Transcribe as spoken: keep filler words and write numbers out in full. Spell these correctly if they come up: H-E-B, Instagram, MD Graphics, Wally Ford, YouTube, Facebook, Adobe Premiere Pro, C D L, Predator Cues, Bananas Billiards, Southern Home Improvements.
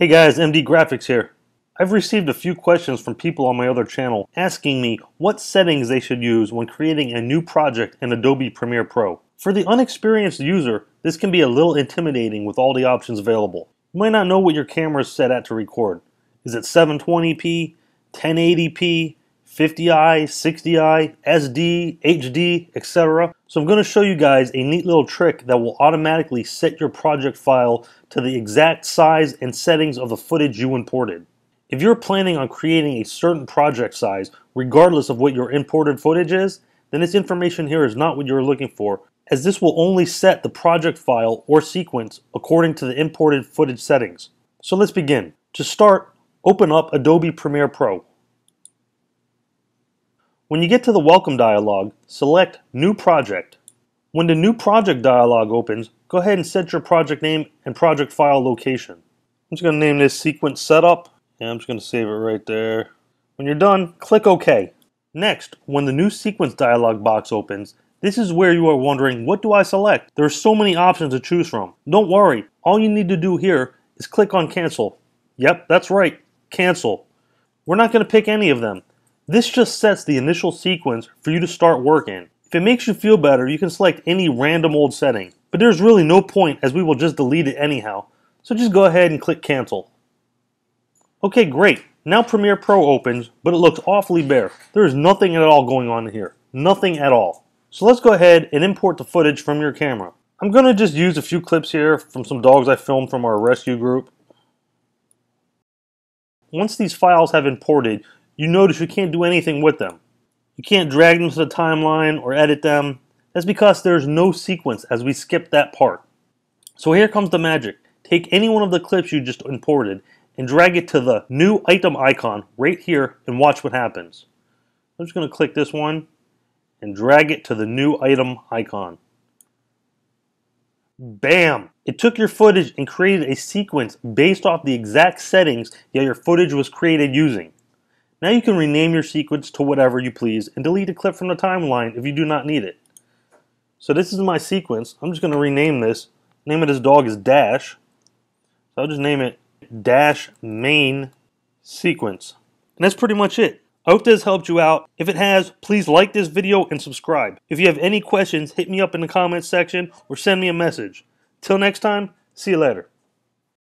Hey guys, M D Graphics here. I've received a few questions from people on my other channel asking me what settings they should use when creating a new project in Adobe Premiere Pro. For the unexperienced user, this can be a little intimidating with all the options available. You might not know what your camera is set at to record. Is it seven twenty p, ten eighty p, fifty i, sixty i, S D, H D, et cetera. So I'm going to show you guys a neat little trick that will automatically set your project file to the exact size and settings of the footage you imported. If you're planning on creating a certain project size, regardless of what your imported footage is, then this information here is not what you're looking for, as this will only set the project file or sequence according to the imported footage settings. So let's begin. To start, open up Adobe Premiere Pro. When you get to the Welcome dialog, select New Project. When the New Project dialog opens, go ahead and set your project name and project file location. I'm just going to name this Sequence Setup, and I'm just going to save it right there. When you're done, click OK. Next, when the new Sequence dialog box opens, this is where you are wondering, what do I select? There are so many options to choose from. Don't worry, all you need to do here is click on Cancel. Yep, that's right, Cancel. We're not going to pick any of them. This just sets the initial sequence for you to start work in. If it makes you feel better, you can select any random old setting, but there's really no point as we will just delete it anyhow, so just go ahead and click Cancel. Okay, great. Now Premiere Pro opens, but it looks awfully bare. There is nothing at all going on here. Nothing at all. So let's go ahead and import the footage from your camera. I'm going to just use a few clips here from some dogs I filmed from our rescue group. Once these files have imported, you notice you can't do anything with them. You can't drag them to the timeline or edit them. That's because there's no sequence, as we skipped that part. So here comes the magic. Take any one of the clips you just imported and drag it to the new item icon right here and watch what happens. I'm just going to click this one and drag it to the new item icon. Bam! It took your footage and created a sequence based off the exact settings that your footage was created using. Now you can rename your sequence to whatever you please and delete a clip from the timeline if you do not need it. So this is my sequence. I'm just going to rename this. Name of this dog is Dash. So I'll just name it Dash Main Sequence. And that's pretty much it. I hope this helped you out. If it has, please like this video and subscribe. If you have any questions, hit me up in the comments section or send me a message. Till next time, see you later.